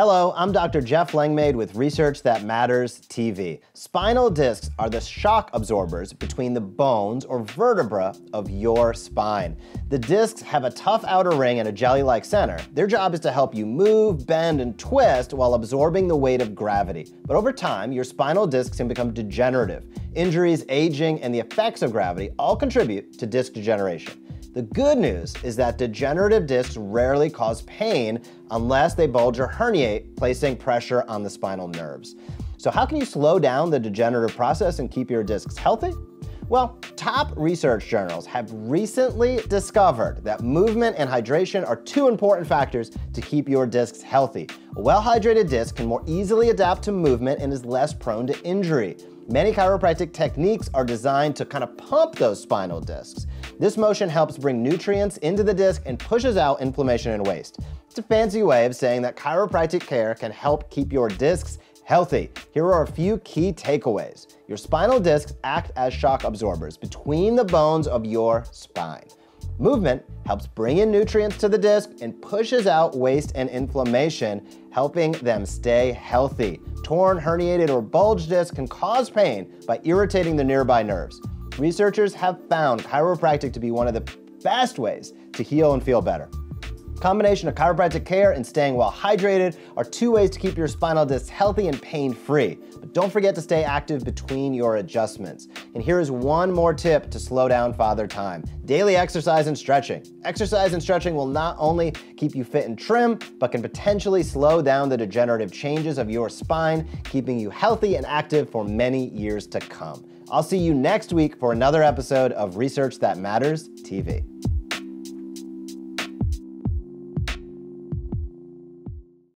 Hello, I'm Dr. Jeff Langmaid with Research That Matters TV. Spinal discs are the shock absorbers between the bones or vertebra of your spine. The discs have a tough outer ring and a jelly-like center. Their job is to help you move, bend, and twist while absorbing the weight of gravity. But over time, your spinal discs can become degenerative. Injuries, aging, and the effects of gravity all contribute to disc degeneration. The good news is that degenerative discs rarely cause pain unless they bulge or herniate, placing pressure on the spinal nerves. So how can you slow down the degenerative process and keep your discs healthy? Well, top research journals have recently discovered that movement and hydration are two important factors to keep your discs healthy. A well-hydrated disc can more easily adapt to movement and is less prone to injury. Many chiropractic techniques are designed to kind of pump those spinal discs. This motion helps bring nutrients into the disc and pushes out inflammation and waste. It's a fancy way of saying that chiropractic care can help keep your discs healthy. Here are a few key takeaways. Your spinal discs act as shock absorbers between the bones of your spine. Movement helps bring in nutrients to the disc and pushes out waste and inflammation, helping them stay healthy. Torn, herniated, or bulged discs can cause pain by irritating the nearby nerves. Researchers have found chiropractic to be one of the best ways to heal and feel better. Combination of chiropractic care and staying well hydrated are two ways to keep your spinal discs healthy and pain-free. But don't forget to stay active between your adjustments. And here is one more tip to slow down father time: daily exercise and stretching. Exercise and stretching will not only keep you fit and trim, but can potentially slow down the degenerative changes of your spine, keeping you healthy and active for many years to come. I'll see you next week for another episode of Research That Matters TV.